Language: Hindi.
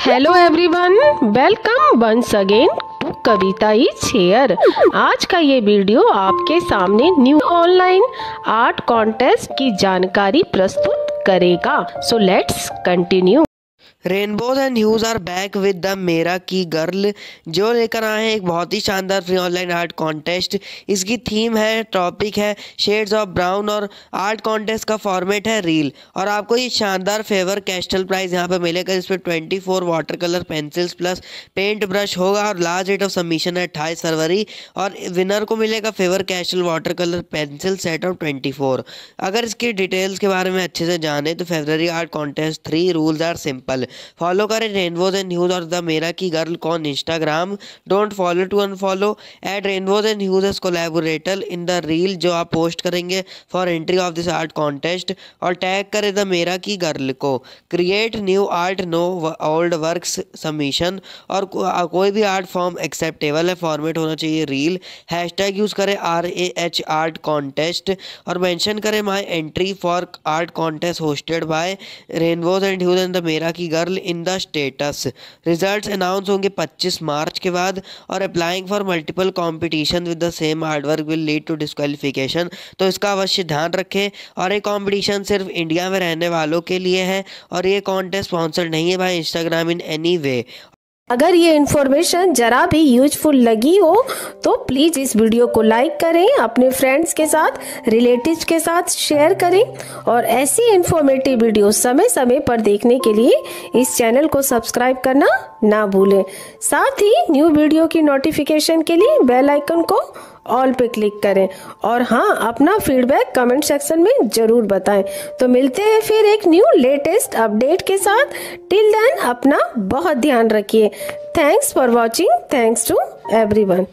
Hello everyone, welcome once again to Kavita is here. आज का ये वीडियो आपके सामने न्यू ऑनलाइन आर्ट कॉन्टेस्ट की जानकारी प्रस्तुत करेगा। So let's continue. Rainbows and huge are back with the मेरा की गर्ल, जो लेकर आए हैं एक बहुत ही शानदार फ्री ऑनलाइन आर्ट कॉन्टेस्ट। इसकी थीम है, टॉपिक है शेड्स ऑफ ब्राउन और आर्ट कॉन्टेस्ट का फॉर्मेट है रील। और आपको ये शानदार फेवर कैस्टल प्राइज यहाँ पे मिलेगा, जिसमें 24 water colour pencils plus paint brush होगा। और लास्ट डेट ऑफ सबमिशन है 28 फरवरी और विनर को मिलेगा Faber Castell water colour pencil set of 24। अगर इसकी डिटेल्स के बारे में अच्छे से जाने तो February art contest 3 rules are simple. Follow करें रेनबोज एंड ह्यूज और द मेरा की गर्ल कॉन Instagram. Don't follow to unfollow. Add Rainbows and huge as collaborator in the reel जो आप पोस्ट करेंगे for entry of this art contest. और टैग करें द मेरा की गर्ल को। Create new art, no old works submission. और कोई भी आर्ट फॉर्म एक्सेप्टेबल है, फॉर्मेट होना चाहिए रील। हैशटैग यूज करें RAH आर्ट कॉन्टेस्ट और मेंशन करें my entry for art contest hosted by rainbows and huge and the मेरा की girl in the status. Results announce होंगे 25 मार्च के बाद। और applying for multiple competition with the same hard work will lead to disqualification, तो इसका अवश्य ध्यान रखें। और ये कॉम्पिटिशन सिर्फ इंडिया में रहने वालों के लिए है और ये कॉन्टेस्ट स्पॉन्सर्ड नहीं है by Instagram in any way. अगर ये इन्फॉर्मेशन जरा भी यूजफुल लगी हो तो प्लीज़ इस वीडियो को लाइक करें, अपने फ्रेंड्स के साथ, रिलेटिव्स के साथ शेयर करें। और ऐसी इन्फॉर्मेटिव वीडियो समय समय पर देखने के लिए इस चैनल को सब्सक्राइब करना ना भूलें। साथ ही न्यू वीडियो की नोटिफिकेशन के लिए बेल आइकन को ऑल पे क्लिक करें। और हाँ, अपना फीडबैक कमेंट सेक्शन में ज़रूर बताएं। तो मिलते हैं फिर एक न्यू लेटेस्ट अपडेट के साथ। टिल देन अपना बहुत ध्यान रखिए। Thanks for watching. Thanks to everyone.